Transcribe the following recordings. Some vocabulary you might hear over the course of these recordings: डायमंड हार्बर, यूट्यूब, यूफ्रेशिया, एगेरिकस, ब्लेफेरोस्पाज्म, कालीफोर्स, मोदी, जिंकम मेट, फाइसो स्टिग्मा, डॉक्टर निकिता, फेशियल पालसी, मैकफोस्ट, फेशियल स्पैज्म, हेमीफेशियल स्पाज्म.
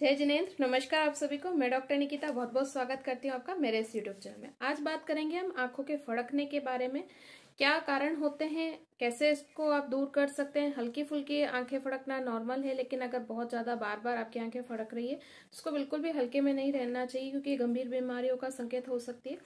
जय जिनेंद्र, नमस्कार आप सभी को। मैं डॉक्टर निकिता बहुत बहुत स्वागत करती हूँ आपका मेरे इस यूट्यूब चैनल में। आज बात करेंगे हम आंखों के फड़कने के बारे में। क्या कारण होते हैं, कैसे इसको आप दूर कर सकते हैं। हल्की फुल्की आंखें फड़कना नॉर्मल है, लेकिन अगर बहुत ज़्यादा बार बार आपकी आंखें फड़क रही है उसको बिल्कुल भी हल्के में नहीं रहना चाहिए, क्योंकि गंभीर बीमारियों का संकेत हो सकती है।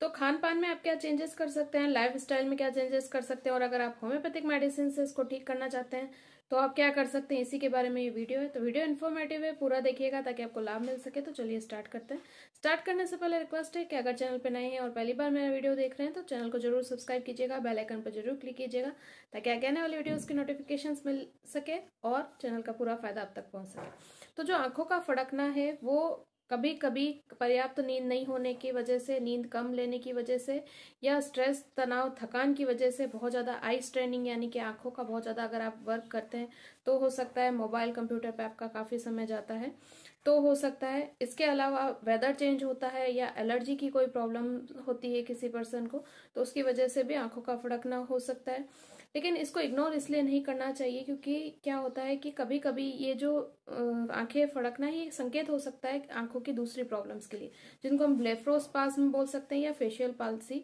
तो खान पान में आप क्या चेंजेस कर सकते हैं, लाइफ स्टाइल में क्या चेंजेस कर सकते हैं, और अगर आप होम्योपैथिक मेडिसिन से इसको ठीक करना चाहते हैं तो आप क्या कर सकते हैं, इसी के बारे में ये वीडियो है। तो वीडियो इन्फॉर्मेटिव है, पूरा देखिएगा ताकि आपको लाभ मिल सके। तो चलिए स्टार्ट करते हैं। स्टार्ट करने से पहले रिक्वेस्ट है कि अगर चैनल पर नए हैं और पहली बार मेरा वीडियो देख रहे हैं तो चैनल को जरूर सब्सक्राइब कीजिएगा, बेल आइकन पर जरूर क्लिक कीजिएगा ताकि आगे आने वाली वीडियोस की नोटिफिकेशंस मिल सके और चैनल का पूरा फायदा आप तक पहुँच सके। तो जो आँखों का फड़कना है वो कभी कभी पर्याप्त नींद नहीं होने की वजह से, नींद कम लेने की वजह से, या स्ट्रेस, तनाव, थकान की वजह से, बहुत ज़्यादा आई स्ट्रेनिंग यानी कि आंखों का बहुत ज़्यादा अगर आप वर्क करते हैं तो हो सकता है मोबाइल कंप्यूटर पे आपका काफ़ी समय जाता है तो हो सकता है। इसके अलावा वेदर चेंज होता है या एलर्जी की कोई प्रॉब्लम होती है किसी पर्सन को तो उसकी वजह से भी आंखों का फड़कना हो सकता है। लेकिन इसको इग्नोर इसलिए नहीं करना चाहिए क्योंकि क्या होता है कि कभी कभी ये जो आंखें फड़कना ये संकेत हो सकता है आंखों की दूसरी प्रॉब्लम्स के लिए, जिनको हम ब्लेफेरोस्पाज्म बोल सकते हैं या फेशियल पालसी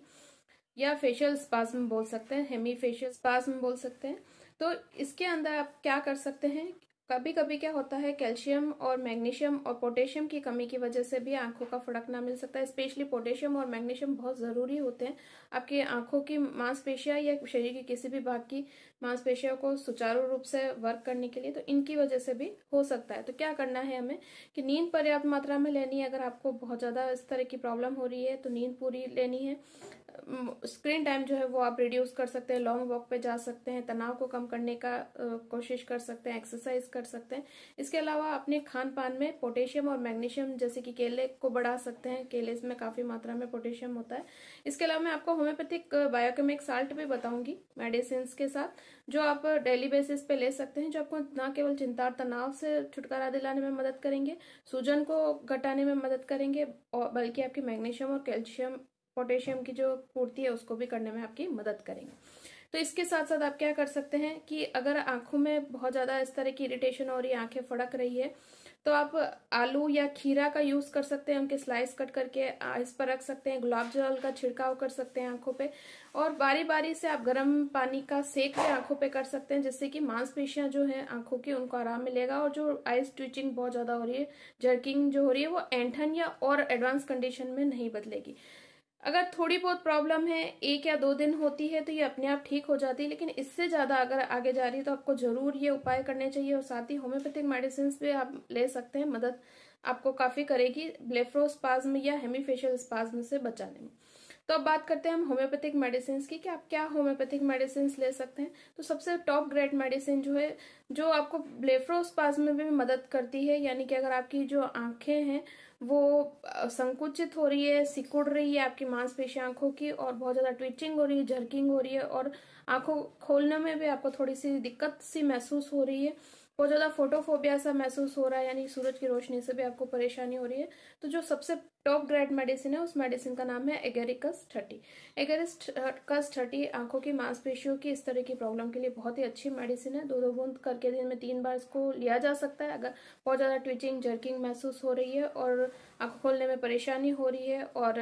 या फेशियल स्पैज्म बोल सकते हैं, हेमीफेशियल स्पाज्म बोल सकते हैं। तो इसके अंदर आप क्या कर सकते हैं, कभी कभी क्या होता है कैल्शियम और मैग्नीशियम और पोटेशियम की कमी की वजह से भी आंखों का फड़कना मिल सकता है। स्पेशली पोटेशियम और मैग्नीशियम बहुत ज़रूरी होते हैं आपकी आंखों की मांसपेशियां या शरीर के किसी भी भाग की मांसपेशियों को सुचारू रूप से वर्क करने के लिए, तो इनकी वजह से भी हो सकता है। तो क्या करना है हमें कि नींद पर्याप्त मात्रा में लेनी है। अगर आपको बहुत ज़्यादा इस तरह की प्रॉब्लम हो रही है तो नींद पूरी लेनी है। स्क्रीन टाइम जो है वो आप रिड्यूस कर सकते हैं, लॉन्ग वॉक पे जा सकते हैं, तनाव को कम करने का कोशिश कर सकते हैं, एक्सरसाइज कर सकते हैं। इसके अलावा अपने खान पान में पोटेशियम और मैग्नीशियम जैसे कि केले को बढ़ा सकते हैं, केले में काफ़ी मात्रा में पोटेशियम होता है। इसके अलावा मैं आपको होम्योपैथिक बायोकेमिक साल्ट भी बताऊंगी मेडिसिन के साथ, जो आप डेली बेसिस पे ले सकते हैं, जो आपको न केवल चिंता और तनाव से छुटकारा दिलाने में मदद करेंगे, सूजन को घटाने में मदद करेंगे, और बल्कि आपकी मैग्नीशियम और कैल्शियम पोटेशियम की जो पूर्ति है उसको भी करने में आपकी मदद करेंगे। तो इसके साथ साथ आप क्या कर सकते हैं कि अगर आंखों में बहुत ज़्यादा इस तरह की इरिटेशन हो रही है, आंखें फड़क रही है, तो आप आलू या खीरा का यूज़ कर सकते हैं, उनके स्लाइस कट करके इस पर रख सकते हैं, गुलाब जल का छिड़काव कर सकते हैं आंखों पे, और बारी बारी से आप गर्म पानी का सेक भी आंखों पे कर सकते हैं, जिससे कि मांसपेशियां जो हैं आंखों की उनको आराम मिलेगा। और जो आईज ट्विचिंग बहुत ज़्यादा हो रही है, जर्किंग जो हो रही है, वो ऐंठन या और एडवांस कंडीशन में नहीं बदलेगी। अगर थोड़ी बहुत प्रॉब्लम है, एक या दो दिन होती है तो ये अपने आप ठीक हो जाती है, लेकिन इससे ज़्यादा अगर आगे जा रही है तो आपको ज़रूर ये उपाय करने चाहिए। और साथ ही होम्योपैथिक मेडिसिन भी आप ले सकते हैं, मदद आपको काफ़ी करेगी ब्लेफेरोस्पाज्म या हेमीफेशियल स्पाज्म से बचाने में। तो अब बात करते हैं हम होम्योपैथिक मेडिसिन की कि आप क्या होम्योपैथिक मेडिसिन ले सकते हैं। तो सबसे टॉप ग्रेड मेडिसिन जो है जो आपको ब्लेफेरोस्पाज्म में भी मदद करती है, यानी कि अगर आपकी जो आंखें हैं वो संकुचित हो रही है, सिकुड़ रही है आपकी मांसपेशियां आंखों की, और बहुत ज़्यादा ट्विचिंग हो रही है, झर्किंग हो रही है, और आंखों खोलने में भी आपको थोड़ी सी दिक्कत सी महसूस हो रही है, बहुत ज़्यादा फोटोफोबिया सा महसूस हो रहा है, यानी सूरज की रोशनी से भी आपको परेशानी हो रही है, तो जो सबसे टॉप ग्रेड मेडिसिन है उस मेडिसिन का नाम है एगेरिकस 30। एगेरिकस 30 आंखों की मांसपेशियों की इस तरह की प्रॉब्लम के लिए बहुत ही अच्छी मेडिसिन है। 2-2 बूंद करके दिन में 3 बार इसको लिया जा सकता है। अगर बहुत ज़्यादा ट्विचिंग, जर्किंग महसूस हो रही है और आंखों खोलने में परेशानी हो रही है, और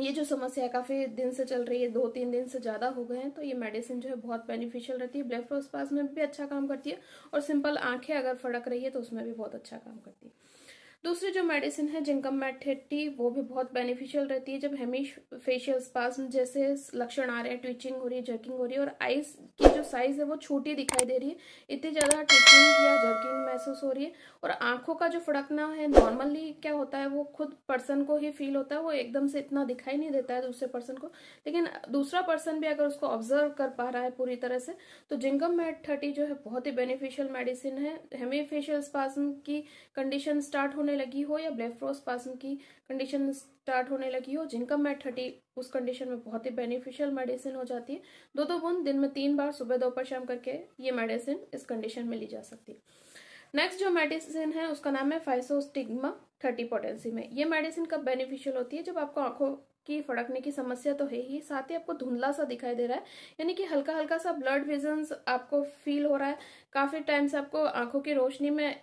ये जो समस्या है काफ़ी दिन से चल रही है, 2-3 दिन से ज़्यादा हो गए हैं, तो ये मेडिसिन जो है बहुत बेनिफिशियल रहती है। ब्लेफेरोस्पाज्म में भी अच्छा काम करती है, और सिंपल आंखें अगर फड़क रही है तो उसमें भी बहुत अच्छा काम करती है। दूसरी जो मेडिसिन है जिंकम मेट 30, वो भी बहुत बेनिफिशियल रहती है जब हेमीफेशियल स्पाज्म जैसे लक्षण आ रहे हैं, ट्विचिंग हो रही है, जर्किंग हो रही है, और आईज की जो साइज है वो छोटी दिखाई दे रही है, इतनी ज़्यादा ट्विचिंग या जर्किंग महसूस हो रही है, और आंखों का जो फड़कना है नॉर्मली क्या होता है वो खुद पर्सन को ही फील होता है, वो एकदम से इतना दिखाई नहीं देता है दूसरे पर्सन को, लेकिन दूसरा पर्सन भी अगर उसको ऑब्जर्व कर पा रहा है पूरी तरह से, तो जिंकम मेट 30 जो है बहुत ही बेनिफिशियल मेडिसिन है। हेमीफेशियल स्पाज्म की कंडीशन स्टार्ट होने लगी हो या ब्लेफेरोस्पाज्म की कंडीशन स्टार्ट होने लगी हो, जिंकम मेट 30 उस कंडीशन में बहुत ही बेनिफिशियल मेडिसिन हो जाती है। 2-2 बूंद दिन में 3 बार सुबह, दोपहर, शाम करके ये मेडिसिन इस कंडीशन में ली जा सकती है। नेक्स्ट जो मेडिसिन है उसका नाम है फाइसो स्टिग्मा 30 पोटेंसी में। ये मेडिसिन कब बेनिफिशियल होती है, जब आपको आंखों की फड़कने की समस्या तो है ही, साथ ही आपको धुंधला सा दिखाई दे रहा है, यानी कि हल्का हल्का सा ब्लड विजन्स आपको फील हो रहा है, काफ़ी टाइम से आपको आंखों की रोशनी में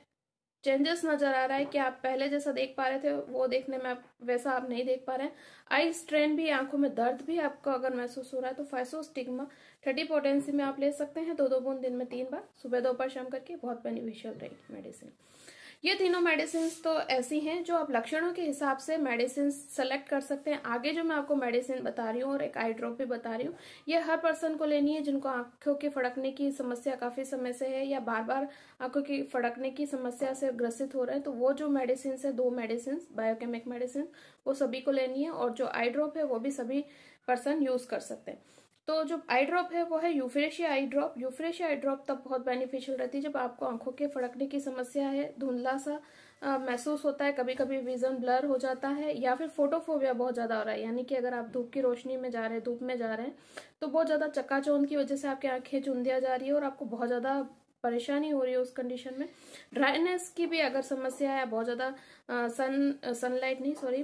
चेंजेस नजर आ रहा है कि आप पहले जैसा देख पा रहे थे वो देखने में आप वैसा आप नहीं देख पा रहे हैं। आई स्ट्रेन भी, आंखों में दर्द भी आपको अगर महसूस हो रहा है तो फाइसो स्टिग्मा 30 पोटेंसी में आप ले सकते हैं, 2-2 बूंद दिन में 3 बार सुबह, दोपहर, शाम करके। बहुत बेनिफिशियल रहेगी मेडिसिन। ये तीनों मेडिसिन तो ऐसी हैं जो आप लक्षणों के हिसाब से मेडिसिन सेलेक्ट कर सकते हैं। आगे जो मैं आपको मेडिसिन बता रही हूँ और एक आई ड्रॉप भी बता रही हूँ, ये हर पर्सन को लेनी है जिनको आंखों के फड़कने की समस्या काफी समय से है या बार बार आंखों की फड़कने की समस्या से ग्रसित हो रहे हैं। तो वो जो मेडिसिन है, 2 मेडिसिन बायोकेमिक मेडिसिन, वो सभी को लेनी है। और जो आई ड्रॉप है वो भी सभी पर्सन यूज कर सकते हैं। तो जो आई ड्रॉप है वो है यूफ्रेशिया eye drop. यूफ्रेशिया eye drop तब बहुत बेनिफिशियल रहती है जब आपको आंखों के फड़कने की समस्या है, धुंधला सा महसूस होता है, कभी कभी विजन ब्लर हो जाता है या फिर फोटोफोबिया बहुत ज्यादा हो रहा है, यानी कि अगर आप धूप की रोशनी में जा रहे हैं, धूप में जा रहे हैं तो बहुत ज्यादा चक्काचौंध की वजह से आपकी आंखें चुंधिया जा रही है और आपको बहुत ज्यादा परेशानी हो रही है उस कंडीशन में। ड्राइनेस की भी अगर समस्या है, बहुत ज़्यादा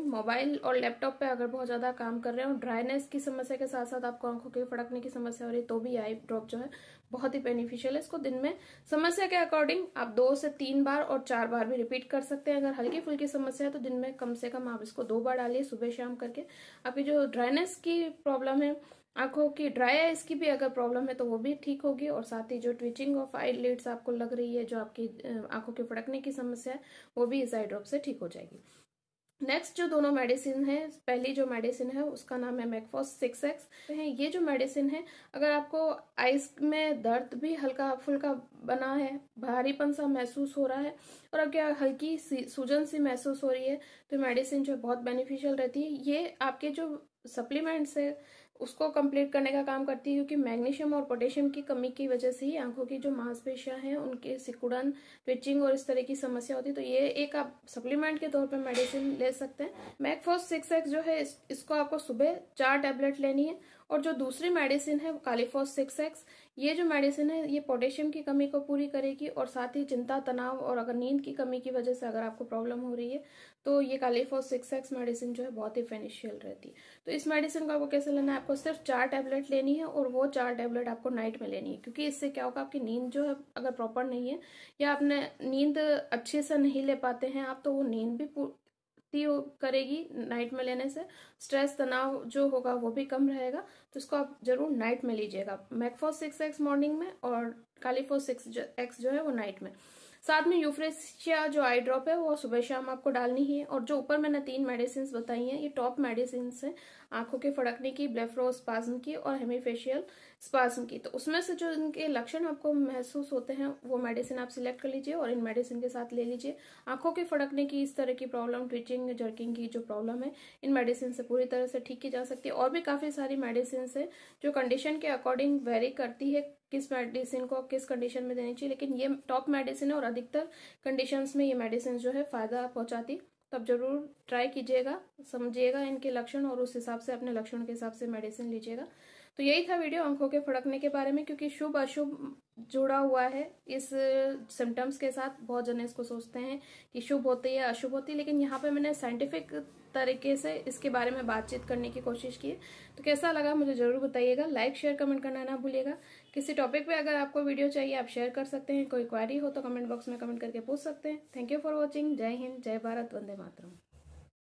मोबाइल और लैपटॉप पे अगर बहुत ज़्यादा काम कर रहे हो, ड्राइनेस की समस्या के साथ साथ आपको आंखों के फड़कने की समस्या हो रही है तो भी आई ड्रॉप जो है बहुत ही बेनिफिशियल है। इसको दिन में समस्या के अकॉर्डिंग आप 2 से 3 बार और 4 बार भी रिपीट कर सकते हैं। अगर हल्की फुल्की समस्या है तो दिन में कम से कम आप इसको 2 बार डालिए सुबह शाम करके। आपकी जो ड्राइनेस की प्रॉब्लम है, आंखों की ड्राई आईज की भी अगर प्रॉब्लम है तो वो भी ठीक होगी। और साथ ही जो ट्विचिंग ऑफ आई लिड्स आपको लग रही है, जो आपकी आंखों के फड़कने की समस्या है, वो भी इस आई ड्रॉप से ठीक हो जाएगी। नेक्स्ट जो दोनों मेडिसिन है, पहली जो मेडिसिन है उसका नाम है मैकफोस्ट 6X है। ये जो मेडिसिन है, अगर आपको आईज में दर्द भी हल्का फुल्का बना है, भारीपन सा महसूस हो रहा है और आपकी हल्की सूजन सी महसूस हो रही है तो मेडिसिन जो बहुत बेनिफिशियल रहती है। ये आपके जो सप्लीमेंट्स है उसको कंप्लीट करने का काम करती है, क्योंकि मैग्नीशियम और पोटेशियम की कमी की वजह से ही आंखों की जो मांसपेशियां हैं उनके सिकुड़न, ट्विचिंग और इस तरह की समस्या होती है। तो ये एक आप सप्लीमेंट के तौर पे मेडिसिन ले सकते हैं। मैकफोस्ट 6X जो है इसको आपको सुबह 4 टैबलेट लेनी है। और जो दूसरी मेडिसिन है कालीफोर्स 6X, ये जो मेडिसिन है ये पोटेशियम की कमी को पूरी करेगी और साथ ही चिंता, तनाव और अगर नींद की कमी की वजह से अगर आपको प्रॉब्लम हो रही है तो ये कालीफोर्स 6X मेडिसिन जो है बहुत ही बेनिफिशियल रहती है। तो इस मेडिसिन को आपको कैसे लेना है, आपको सिर्फ 4 टैबलेट लेनी है और वो 4 टैबलेट आपको नाइट में लेनी है, क्योंकि इससे क्या होगा, आपकी नींद जो है अगर प्रॉपर नहीं है या आपने नींद अच्छे से नहीं ले पाते हैं आप, तो वो नींद भी करेगी नाइट में लेने से। स्ट्रेस, तनाव जो होगा वो भी कम रहेगा। तो इसको आप जरूर नाइट में लीजिएगा। मैकफोस्ट 6X मॉर्निंग में और कालीफोर्स 6X जो है वो नाइट में। साथ में यूफ्रेशिया जो आई ड्रॉप है वो सुबह शाम आपको डालनी है। और जो ऊपर मैंने 3 मेडिसिन बताई हैं ये टॉप मेडिसिन हैं आंखों के फड़कने की, ब्लेफेरोस्पाज्म की और हेमीफेशियल स्पाज्म की। तो उसमें से जो इनके लक्षण आपको महसूस होते हैं वो मेडिसिन आप सिलेक्ट कर लीजिए और इन मेडिसिन के साथ ले लीजिए। आंखों के फड़कने की इस तरह की प्रॉब्लम, ट्विचिंग, जर्किंग की जो प्रॉब्लम है, इन मेडिसिन से पूरी तरह से ठीक की जा सकती है। और भी काफ़ी सारी मेडिसिन है जो कंडीशन के अकॉर्डिंग वेरी करती है, किस मेडिसिन को किस कंडीशन में देनी चाहिए, लेकिन ये टॉप मेडिसिन है और अधिकतर कंडीशंस में ये मेडिसिन जो है फायदा पहुंचाती। तो आप जरूर ट्राई कीजिएगा, समझिएगा इनके लक्षण और उस हिसाब से अपने लक्षण के हिसाब से मेडिसिन लीजिएगा। तो यही था वीडियो आंखों के फड़कने के बारे में, क्योंकि शुभ अशुभ जुड़ा हुआ है इस सिम्टम्स के साथ। बहुत जने इसको सोचते हैं कि शुभ होती है अशुभ होती है, लेकिन यहाँ पे मैंने साइंटिफिक तरीके से इसके बारे में बातचीत करने की कोशिश की है। तो कैसा लगा मुझे जरूर बताइएगा। लाइक, शेयर, कमेंट करना ना भूलिएगा। किसी टॉपिक पे अगर आपको वीडियो चाहिए आप शेयर कर सकते हैं। कोई क्वेरी हो तो कमेंट बॉक्स में कमेंट करके पूछ सकते हैं। Thank you for watching. जय हिंद, जय भारत, वंदे मातरम।